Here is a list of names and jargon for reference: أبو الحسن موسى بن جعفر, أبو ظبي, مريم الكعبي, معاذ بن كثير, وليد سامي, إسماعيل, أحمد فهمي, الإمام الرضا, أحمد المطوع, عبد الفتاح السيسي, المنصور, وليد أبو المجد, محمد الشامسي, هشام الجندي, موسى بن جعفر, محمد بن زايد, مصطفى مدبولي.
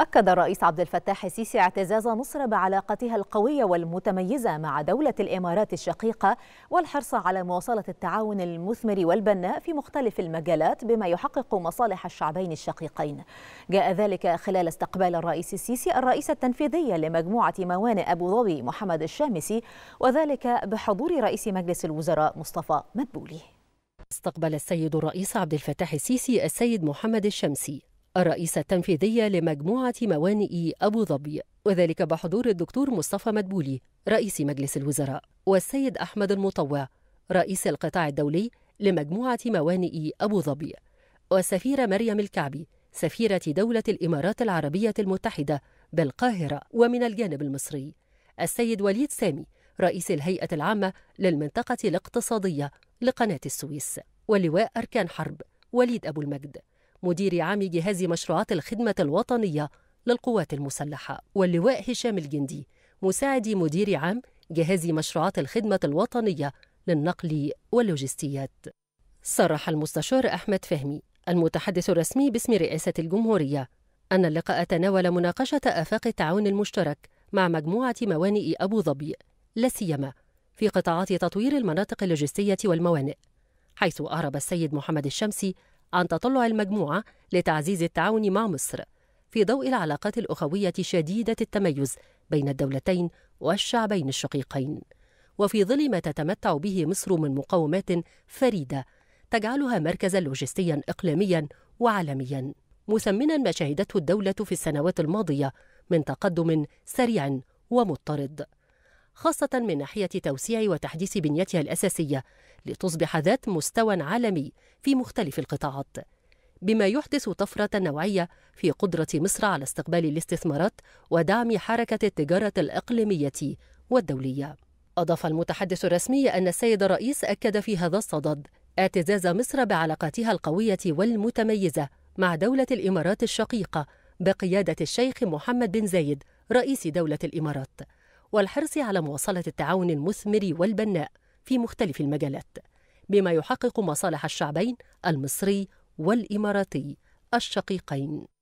أكد الرئيس عبد الفتاح السيسي اعتزاز مصر بعلاقتها القوية والمتميزة مع دولة الإمارات الشقيقة والحرص على مواصلة التعاون المثمر والبناء في مختلف المجالات بما يحقق مصالح الشعبين الشقيقين. جاء ذلك خلال استقبال الرئيس السيسي الرئيس التنفيذي لمجموعة موانئ أبو ظبي محمد الشامسي، وذلك بحضور رئيس مجلس الوزراء مصطفى مدبولي. استقبل السيد الرئيس عبد الفتاح السيسي السيد محمد الشامسي الرئيس التنفيذي لمجموعة موانئ أبو ظبي، وذلك بحضور الدكتور مصطفى مدبولي رئيس مجلس الوزراء والسيد أحمد المطوع رئيس القطاع الدولي لمجموعة موانئ أبو ظبي، والسفيرة مريم الكعبي سفيرة دولة الإمارات العربية المتحدة بالقاهرة، ومن الجانب المصري السيد وليد سامي رئيس الهيئة العامة للمنطقة الاقتصادية لقناة السويس، ولواء أركان حرب وليد أبو المجد مدير عام جهاز مشروعات الخدمة الوطنية للقوات المسلحة، واللواء هشام الجندي مساعد مدير عام جهاز مشروعات الخدمة الوطنية للنقل واللوجستيات. صرح المستشار أحمد فهمي المتحدث الرسمي باسم رئاسة الجمهورية أن اللقاء تناول مناقشة آفاق التعاون المشترك مع مجموعة موانئ أبو ظبي، لا سيما في قطاعات تطوير المناطق اللوجستية والموانئ، حيث أعرب السيد محمد الشامسي عن تطلع المجموعة لتعزيز التعاون مع مصر في ضوء العلاقات الأخوية شديدة التميز بين الدولتين والشعبين الشقيقين، وفي ظل ما تتمتع به مصر من مقومات فريدة تجعلها مركزا لوجستيا إقليميا وعالميا، مثمنا ما شهدته الدولة في السنوات الماضية من تقدم سريع ومضطرد، خاصة من ناحية توسيع وتحديث بنيتها الأساسية لتصبح ذات مستوى عالمي في مختلف القطاعات، بما يحدث طفرة نوعية في قدرة مصر على استقبال الاستثمارات ودعم حركة التجارة الإقليمية والدولية. أضاف المتحدث الرسمي أن السيد الرئيس أكد في هذا الصدد اعتزاز مصر بعلاقاتها القوية والمتميزة مع دولة الإمارات الشقيقة بقيادة الشيخ محمد بن زايد رئيس دولة الإمارات، والحرص على مواصلة التعاون المثمر والبناء في مختلف المجالات بما يحقق مصالح الشعبين المصري والإماراتي الشقيقين.